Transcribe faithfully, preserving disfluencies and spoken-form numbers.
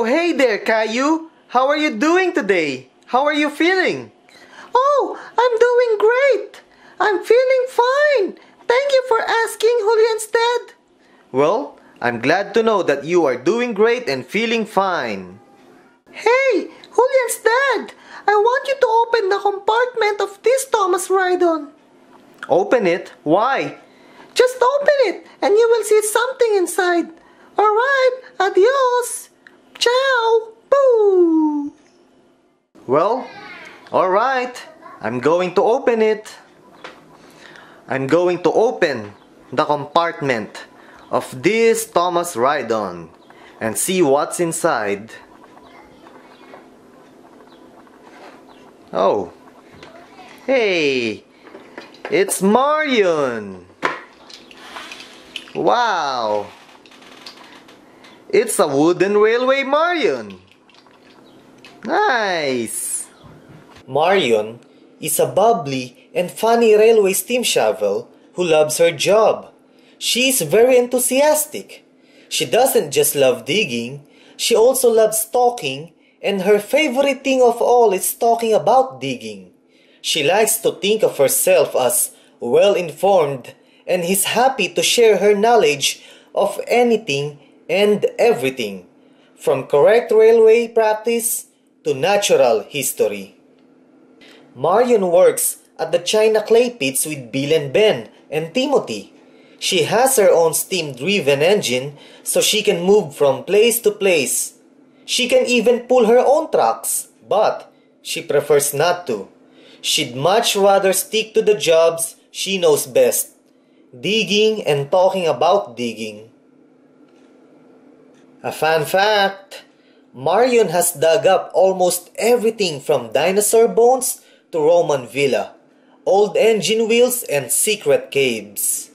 Oh, hey there, Caillou. How are you doing today? How are you feeling? Oh, I'm doing great. I'm feeling fine. Thank you for asking, Julian's dad. Well, I'm glad to know that you are doing great and feeling fine. Hey, Julian's dad, I want you to open the compartment of this Thomas ride on. Open it? Why? Just open it and you will see something inside. Alright, adios. Ciao. Boo. Well, alright. I'm going to open it. I'm going to open the compartment of this Thomas ride-on and see what's inside. Oh. Hey. It's Marion. Wow. It's a wooden railway Marion. Nice. Marion is a bubbly and funny railway steam shovel who loves her job. She is very enthusiastic. She doesn't just love digging, she also loves talking, and her favorite thing of all is talking about digging. She likes to think of herself as well-informed and is happy to share her knowledge of anything and everything, from correct railway practice to natural history. Marion works at the China Clay Pits with Bill and Ben and Timothy. She has her own steam-driven engine so she can move from place to place. She can even pull her own trucks, but she prefers not to. She'd much rather stick to the jobs she knows best: digging and talking about digging. A fun fact: Marion has dug up almost everything from dinosaur bones to Roman villa, old engine wheels, and secret caves.